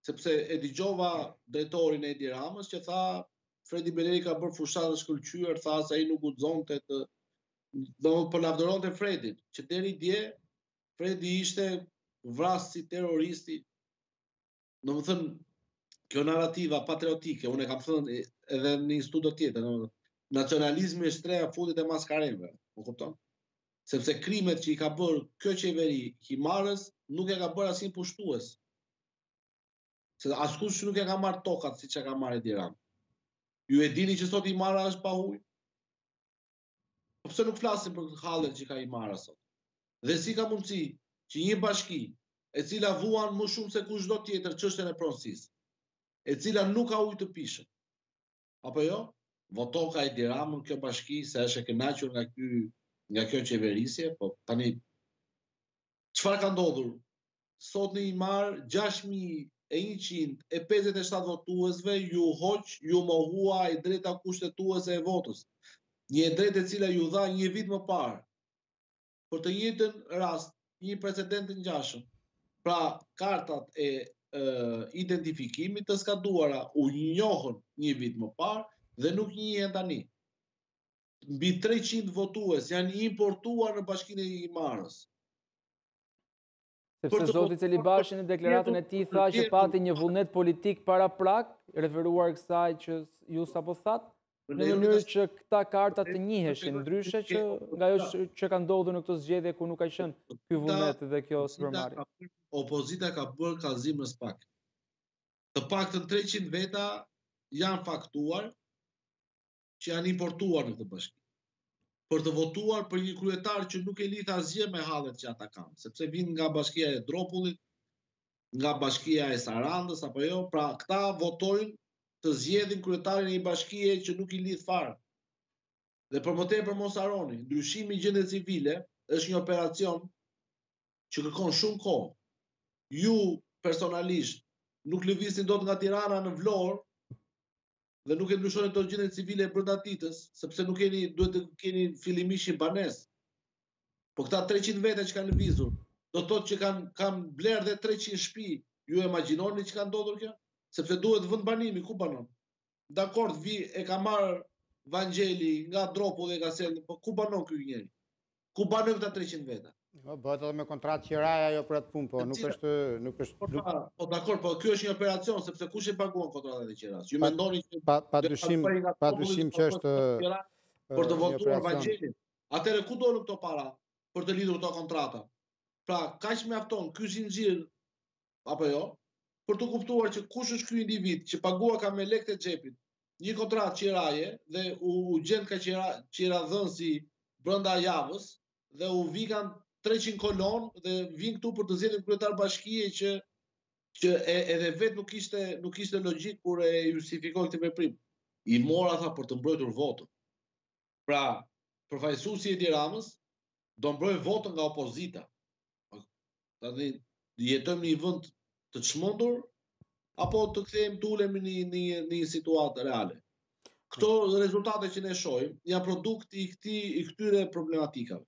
Sepse e dëgjova drejtorin e Edi Ramës që tha Fredi Beleri ka bërë fushatë shkëlqyer, tha se ai nuk guxonte të domethënë po lavdëronte Fredin, që deri dje Fredi ishte vrasi terroristi. Domethënë kjo narrativa patriotike, unë kam thënë edhe në një studio tjetër, domethënë nacionalizmi është treja fundit e maskarenve, më kupton? Sepse krimet që i ka bërë kjo qeveri Himarës nuk e ka bërë asin pushtues. Se askush nuk e ka marrë tokat siç e ka marrë Edi Rama. Ju e dini që sot Himara është pa ujë? Pse nuk flasim për hallet që ka Himara sot? Dhe si ka mundësi që një bashki e cila vuan më shumë se kushdo tjetër çështjen e pronësisë, e cila nuk ka ujë të pishën, apo jo? Voto ka Edi Ramën kjo bashki, se është e kënaqur nga kjo qeverisje, po tani, çfarë ka ndodhur? Sot në Himarë, 6.157 votuesve ju hoq, ju mohua e drejta kushtetuese e votës. Një drejtë e cila ju dha një vit më parë. Për të njëjtën rast, një precedent të ngjashëm. Pra, kartat e identifikimit të skaduara u njohën një vit më parë, dhe nuk njihen tani. Mbi 300 votues janë importuar në bashkinë e Himarës. Sepse zoti Celibashi në deklaratën e tij tha që pati një vullnet politik para prag, referuar kësaj që ju sapo thatë, në mënyrë që këta karta të njiheshin, ndryshe që nga ajo që ka ndodhur në këto zgjedhje ku nuk ka qenë ky vullnet dhe kjo sipërmarrje. Opozita ka bërë kallëzim në spak. Të paktën 300 veta janë faktuar që janë importuar në këtë bashki, për të votuar për një kryetar që nuk e lidh asgjë me hallet që ata kanë, sepse vijnë nga bashkia e Dropullit, nga bashkia e Sarandës apo jo, pra këta votojnë të zgjedhin kryetarin e një bashkie që nuk i lidh fare. Dhe për më tepër mos harroni, ndryshimi i gjendjes civile është një operacion që kërkon shumë kohë. Ju personalisht nuk lëvisni dot nga Tirana në Vlorë dhe nuk e ndryshoni dot gjendjen civile brenda ditës, sepse nuk keni, duhet të keni fillimisht një banesë. Po këta 300 vete që kanë lëvizur, do të thotë që kanë bler dhe 300 shtëpi. Ju imagjinoni çka ndodhur kjo? Sepse duhet vend banimi, ku banon? Dakord, vi e ka marrë Vangjeli nga dropu dhe ka sel, po ku banon ky njeri? Ku banon këta 300 veta? Po bëhet edhe me kontratë qiraja ajo për atë punë, po nuk është. Po dakor, po ky është një operacion sepse kush e paguon kontratën e qirasë? Ju mendoni që pa dyshim që është për të votuar Vangjelin. Atëherë ku dolën këto para për të lidhur këto kontrata? Pra, kaq mjafton ky zinxhir apo jo? Për të kuptuar që kush është ky individ që pagua ka me lekët e xhepit një kontratë qiraje dhe u gjend ka qiradhënësi brenda javës dhe u vikan 300 kolon dhe vin këtu për të zgjedhur kryetar bashkie që edhe vet nuk ishte logjik kur e justifikoi këtë veprim. I mora tha për të mbrojtur votën. Pra, përfaqësuesi Edi Ramës do mbroj votën nga opozita. Tani jetojmë në një vend të çmendur apo të kthejmë të ulemi në një situatë reale. Këto rezultate që ne shohim janë produkt i këtyre problematikave.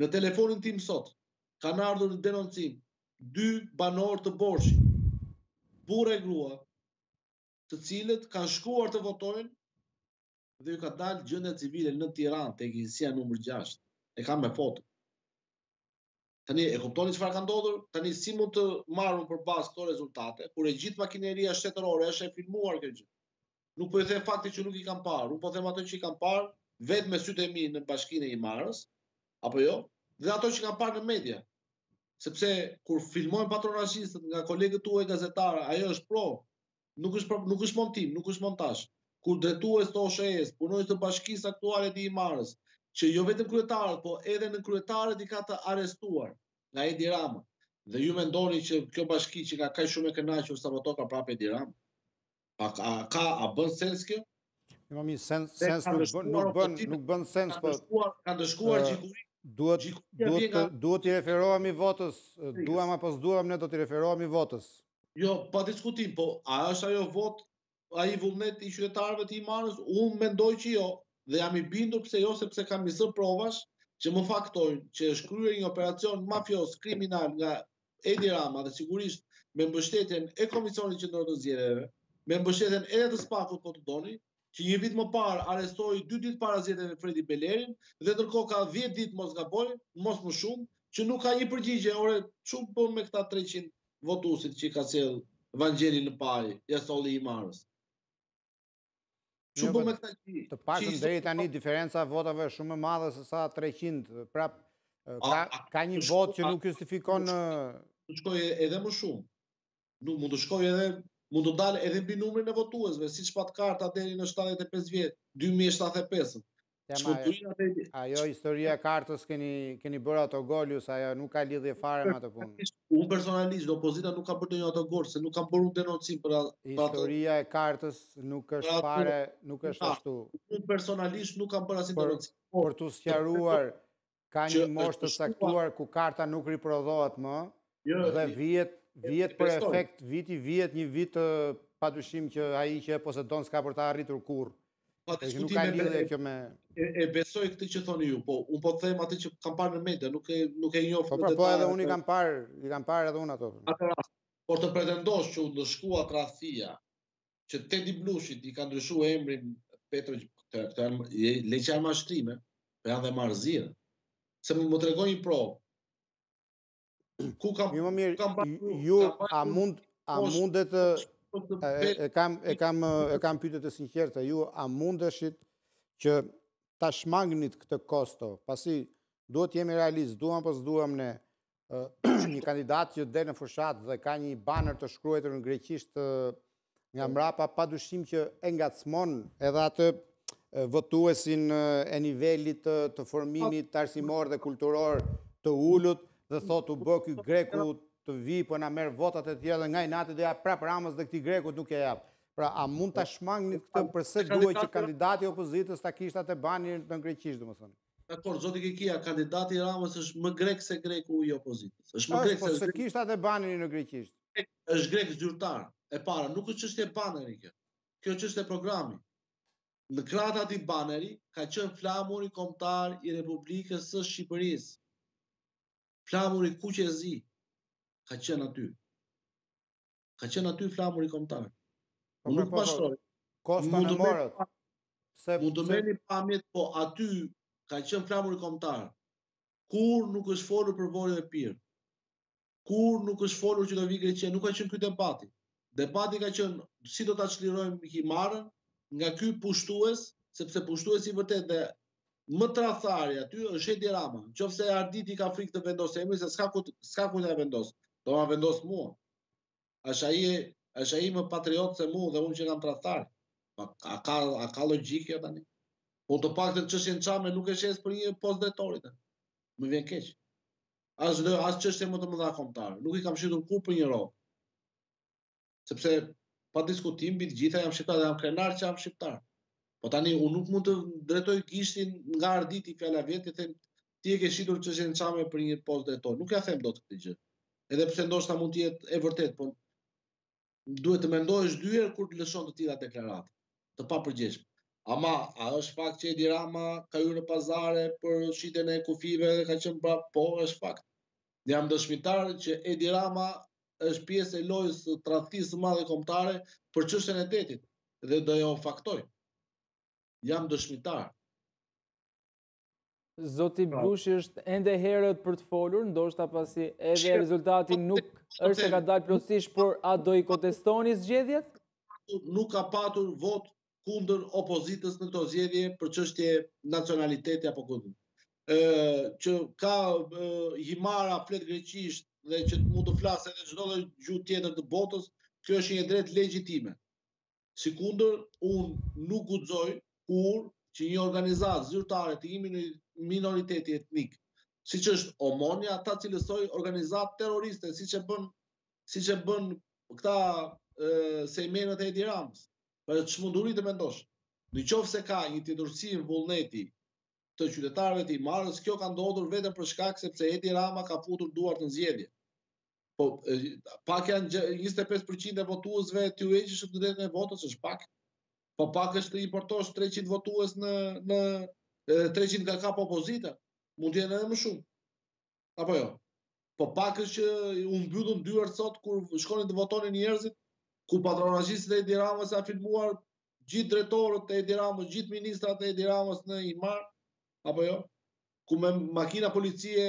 Në telefonin tim sot kanë ardhur në denoncim 2 banorë të Borshit, burrë e grua, të cilët kanë shkuar të votojnë dhe ju ka dalë gjendja civile në Tiranë tek njësia numër 6. E kam me foto. Tani e kuptoni çfarë ka ndodhur? Tani si mund të marrun përbazë këto rezultate, kur e gjithë makineria shtetërore është e filmuar këtë gjë. Nuk po i them faktin që nuk i kam parë, unë po them ato që i kam parë vetëm me sytë e mi në bashkinë e Himarës, apo jo, dhe ato që kam parë në media. Sepse kur filmojnë patronazhistët nga kolegët tuaj gazetarë, ajo është pro, nuk është montim, nuk është montazh. Kur drejtues të OSHE-s, punonjës të bashkisë aktuale të Himarës, që jo vetëm kryetarët, po edhe në kryetarët i ka të arrestuar nga Edi Rama. Dhe ju mendoni që kjo bashki që ka kaq shumë e kënaqur sabotoka prapë Edi Rama? A bën sens kjo? Nuk bën sens, po kanë dëshkuar Gjikuria. Duhet t'i referohemi votës, duam apo s'duam ne do t'i referohemi votës. Jo, pa diskutim, po a është ajo votë, ai vullnet i qytetarëve të Himarës? Unë mendoj që jo. Dhe jam i bindur pse jo, sepse kam nisur provash që më faktojnë që është kryer një operacion mafios kriminal nga Edi Rama dhe sigurisht me mbështetjen e Komisionit Qendror të Zgjedhjeve, me mbështetjen edhe të Spakut po të doni, që një vit më parë arrestoi 2 ditë para zgjedhjeve Fredi Belerin dhe ndërkohë ka 10 ditë mos gaboj, mos më shumë, që nuk ka një përgjigje ore çfarë bën me këta 300 votuesit që ka sjell Vangjeli në palë, jashtë Himarës. Të paktën deri tani diferenca votave është shumë e madhe se sa 300, prap ka një vot që nuk justifikon. Mund të shkojë edhe më shumë. Mund të dalë edhe mbi numrin e votuesve, siç pat karta deri në 75 vjet, 2075. Ajo historia e kartës keni bërë autogolius, ajo nuk ka lidhje fare me atë punë. Unë personalisht, opozita nuk ka bërë ndonjë autogol, se nuk kam bërë unë denoncim për atë. Historia e kartës nuk është fare, nuk është ashtu. Unë personalisht nuk kam bërë asnjë denoncim. Por t'u sqaruar, ka një moshë të caktuar ku karta nuk riprodhohet më, dhe vihet për efekt, vihet një vit padyshim që ai që e posedon s'ka për ta arritur kurrë. E besoj këtë që thoni ju, po unë po them atë që kam parë në media, nuk e njoh. Po edhe unë i kam parë edhe unë ato. Por të pretendosh që u ndëshkua tradhtia, që Edi Blushit i ka ndryshuar emrin Petro Gjikuria, leqja e mashtrime, po janë dhe marrëzirë. Se më tregoj një provë. Ku kam E kam pyetjet e sinqertë ju, a mundeshit që ta shmangnit këtë kosto, pasi duhet jemi realist, duam apo s'duam ne, një kandidat që del në fushat dhe ka një banner të shkruar në greqisht nga mbrapa, padyshim që e ngacmon edhe atë votuesin e nivelit të formimit arsimor dhe kulturor të ulët dhe thotë u bë ky greku të vi, po na merë votat e tjera dhe nga i natit dhe ja prap Ramës dhe këti Grekut nuk e japë. Pra, a mund të shmangni këtë përse duhet që kandidati opozitës ta kishtë atë e bani në greqishtë, më thoni? Dakor, Zoti Kikia, kandidati Ramës është më grek se greku i opozitës. Është më grek se kishtë atë e bani në greqishtë. Është grek zyrtar, e para, nuk është çështje baneri kjo. Kjo çështje programi. Në kratat i baneri ka qenë flamuri kombëtar i Republikës së Shqipërisë. Flamuri kuqezi ka qenë aty. Ka qenë aty flamuri kombëtar. Unë nuk pashtroj. Kosta në morët. Mund të merrni pamjet, po aty ka qenë flamuri kombëtar. Kur nuk është folur për vojën e pirë. Kur nuk është folur që do vi Greqia, nuk ka qenë ky debati. Debati ka qenë si do ta çlirojmë Himarën nga ky pushtues, sepse pushtuesi vërtet dhe më tradhari aty është Edi Rama. Nëse Arditi ka frikë të vendosë emrin, se s'ka ku ta vendos. Do ta vendos mua. Është ai më patriot se mua dhe unë që kam tradhtar. A ka logjikë kjo tani? Po të paktën çështjen çame nuk e shes për një post drejtorit. Më vjen keq. As çështje më të mëdha kombëtare. Nuk i kam shitur kur për një rol. Sepse pa diskutim mbi të gjitha jam shqiptar, jam krenar që jam shqiptar. Po tani unë nuk mund të drejtoj gishtin nga Arditi fjala vet, të them ti e ke shitur çështjen çame për një post drejtor. Nuk ja them dot këtë gjë. Edhe pse ndoshta mund të jetë e vërtet, po duhet të mendohesh dy herë kur lëshon të tilla deklarata, të papërgjeshme. Ama a është fakt që Edi Rama ka hyrë në pazare për shitjen e kufive dhe ka qenë brap? Po, është fakt. Jam dëshmitar që Edi Rama është pjesë e lojës së tradhtisë së madhe kombëtare për çështjen e detit dhe do ja faktoj. Jam dëshmitar. Zoti Blushi është ende herët për të folur, ndoshta pasi edhe rezultati nuk është se ka dalë plotësisht, por a do i kontestoni zgjedhjet? Nuk ka patur vot kundër opozitës në këto zgjedhje për çështje nacionaliteti apo kundër. Që ka Himarë flet greqisht dhe që mund të flasë edhe çdo lloj gjuhë tjetër të botës, kjo është një drejtë legjitime. Sikundër, unë nuk guxoj kur që një organizatë zyrtare të një minoriteti etnik, siç është Omonja, ta cilësoj organizatë terroriste, siç e bën këta sejmenët e Edi Ramës. Për të shmunduri të mendosh. Në qoftë se ka një tjetërsi në vullneti të qytetarëve të Himarës, kjo ka ndodhur vetëm për shkak sepse Edi Rama ka futur duart në zgjedhje. Po pak janë 25% e votuesve të ueqishëm të drejtën e votës, është pak. Po pak është të importosh 300 votues në 300 nga kap opozita, mund të jenë edhe më shumë. Apo jo. Po pak është që u mbyllën dyert sot kur shkonin të votonin njerëzit, ku patronazhistët e Edi Ramës janë filmuar gjithë drejtorët e Edi Ramës, gjithë ministrat e Edi Ramës në Himarë, apo jo, ku me makina policie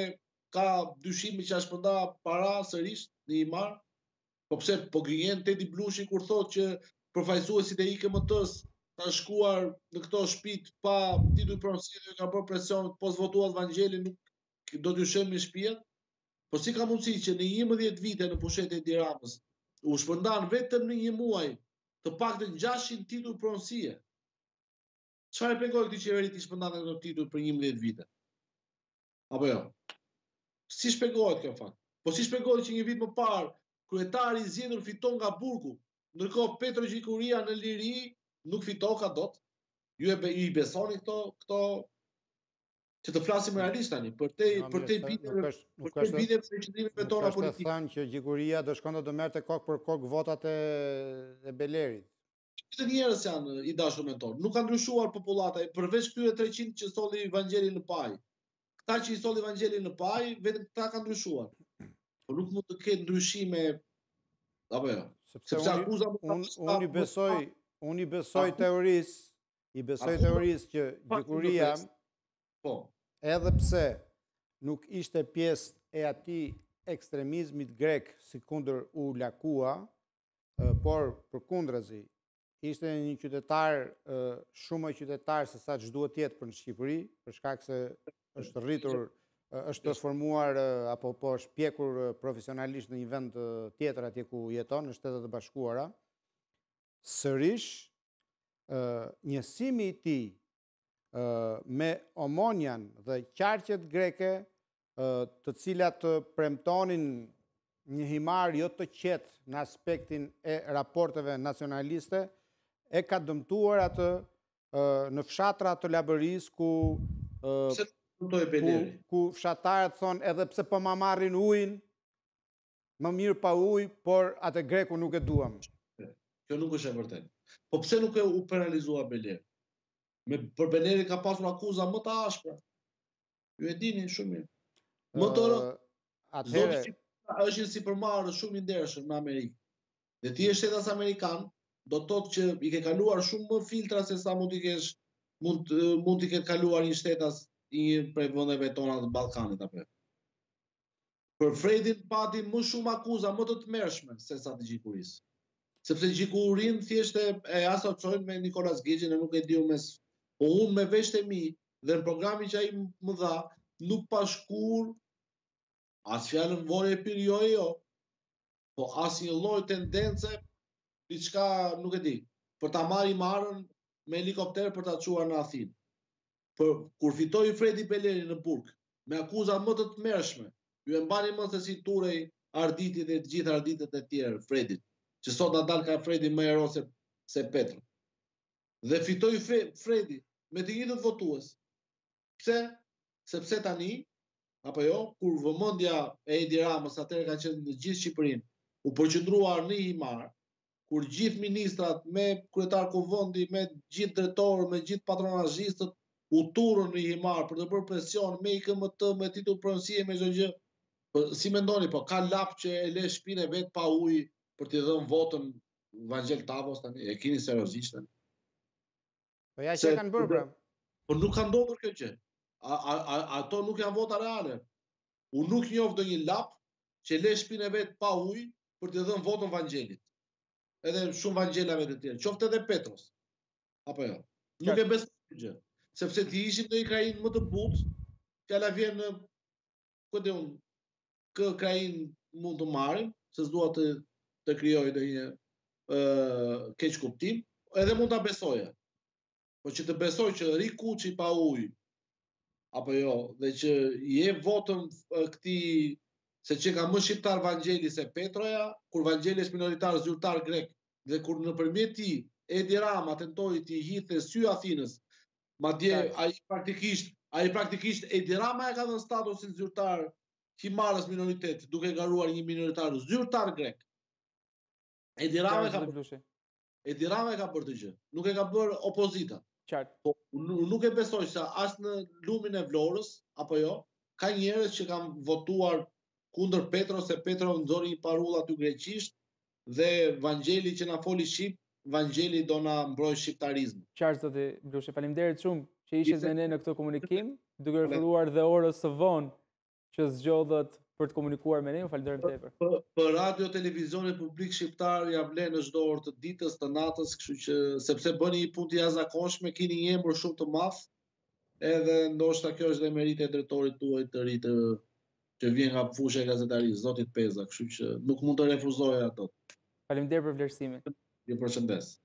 ka dyshimi që ashpënda para sërish në Himarë, po pse po gënjen Edi Blushi kur thotë që përfaqësuesit e IKMT-s kanë shkuar në këto shtëpi pa titull pronësie dhe kanë bërë presion të mos votuat Vangjelin, nuk do të shëmbin shtëpinë. Po si ka mundësi që në 11 vite në pushetin e Edi Ramës u shpërndan vetëm në një muaj të paktën 600 titull pronësie. Çfarë pengoi këtij qeveri të shpërndan këto titull për 11 vite? Apo jo. Si shpjegohet kjo fakt? Po si shpjegohet që një vit më parë kryetari i zgjedhur fiton nga Burgu, ndërkohë Petro Gjikuria në Liri nuk fiton ka dot? Ju i besoni këto që të flasim realisht tani, për te bideve për qëndrimeve tona politike. Nuk është të thanë që Gjikuria do shkonte do merrte kokë për kokë votat e Belerit. Këtë njerëz janë i dashur mentor. Nuk ka ndryshuar popullata, përveç këtyre 300 që solli Vangjeli në paj. Këta që i solli Vangjeli në paj, vetëm këta ka ndryshuar. Por nuk mund të ketë ndryshime, apo jo. Sepse unë i besoj teorisë që Gjikuria, edhe pse nuk ishte pjesë e atij ekstremizmit grek sikundër u lakua, por përkundrazi, ishte një qytetar, shumë më qytetar se sa ç'duhet të jetë për në Shqipëri, për shkak se është rritur, është transformuar apo po është pjekur profesionalisht në një vend tjetër atje ku jeton, në Shtetet e Bashkuara. Sërish, njësimi i tij me Omonjan dhe qarqet greke, të cilat premtonin një himar jo të qetë në aspektin e raporteve nacionaliste, e ka dëmtuar atë në fshatra të Labëris, ku fshatarët thonë edhe pse po ma marrin ujin, më mirë pa ujë, por atë greku nuk e duam. Kjo nuk është e vërtetë. Po pse nuk e u paralizua Beleri? Për Beleri ka pasur akuza më të ashpra. Ju e dini shumë mirë. Më të rëndë, është si përmarë shumë i ndershëm në Amerikë. Dhe ti e shtetas Amerikan, do të thotë që i ke kaluar shumë më filtra se sa mund t'i ke kaluar një shtetas i prej vëndeve tona të Balkanit. Për Fredin pati më shumë akuza më të tmerrshme se sa të Gjikurisë. Sepse Gjikurin thjesht e asocojnë me Nikolas Gjegjen e nuk e diu mes. Po unë me veshët e mi dhe në programin që ai më dha, nuk pashkur as fjalën vore e pirjoj jo, po as një lloj tendence, diçka nuk e di, për ta marrë Himarën me helikopter për ta çuar në Athinë. Kur fitoi Fredi Beleri në Burg, me akuza më të tmerrshme, ju e mbani më se si Turej, Arditi dhe të gjithë Arditet e tjerë, Fredit, që sot na dal ka Fredi më hero se Petro. Dhe fitoi Fredi me të njëjtët votues. Pse? Sepse tani, apo jo, kur vëmendja e Edi Ramës atëherë ka qenë në gjithë Shqipërinë, u përqendruar në Himarë, kur gjithë ministrat me kryetar kuvendi, me gjithë drejtorë, me gjithë patronazhistët u turën në Himarë për të bërë presion me IKMT, me titull pronësie, me çdo gjë. Si mendoni, po ka lap që e le shpinën vet pa ujë për t'i dhënë votën Vangjel Tavos tani, e keni seriozisht tani? Po ja që kanë bërë, pra. Po nuk ka ndodhur kjo gjë. Ato nuk janë vota reale. Unë nuk njoh ndonjë lap që le shpinën e vet pa ujë për t'i dhënë votën Vangjelit. Edhe shumë Vangjelave të tjerë, qoftë edhe Petros. Apo jo. Nuk e besoj këtë gjë, sepse ti ishim në një krahinë më të butë, fjala vjen në kë krahinë mund të marrim, se s'dua të krijoj ndonjë keq kuptim, edhe mund ta besoja. Po që të besoj që ri kuçi pa ujë, apo jo, dhe që je votën këtij se që ka më shqiptar Vangjeli se Petroja, kur Vangjeli është minoritar zyrtar grek, dhe kur nëpërmjet tij Edi Rama tentoi të hidhte sy Athinës, madje ai praktikisht Edi Rama e ka dhënë statusin zyrtar Himarës minoritet, duke garuar një minoritar zyrtar grek. Edi Rama e ka bërë të gjë, nuk e ka bërë opozita. Nuk e besoj se as në lumin e Vlorës, apo jo, ka njerëz që kanë votuar kundër Petros, se Petro nxori një parull aty greqisht dhe Vangjeli që na foli shqip, Vangjeli do na mbroj shqiptarizmin. Qartë zoti Blushi, faleminderit shumë që ishet me ne në këtë komunikim, duke rrethuar dhe orës së vonë që zgjodhet për të komunikuar me ne, ju falenderoj tepër. Për radio, televizion e publik shqiptar ja vlen në çdo orë të ditës, të natës, kështu që sepse bëni një punë të jashtëzakonshme, keni një emër shumë të madh, edhe ndoshta kjo është dhe merita e drejtorit tuaj të ri që vjen nga fushë e gazetarisë, zotit Peza, kështu që nuk mund të refuzoj ato. Faleminderit për vlerësimin. Ju përshëndes.